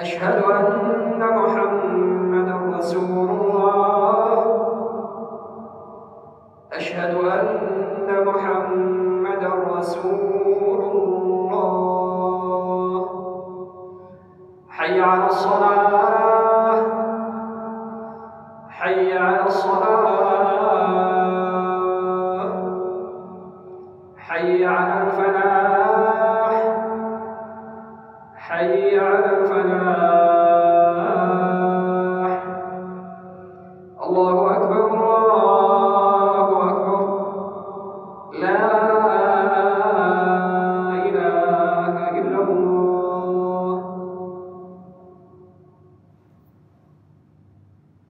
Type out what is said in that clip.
أشهد أن محمدًا رسول الله أشهد أن محمدًا رسول الله حي على الصلاة حي على الصلاة حي على الفلاح حي على الفلاح الله أكبر.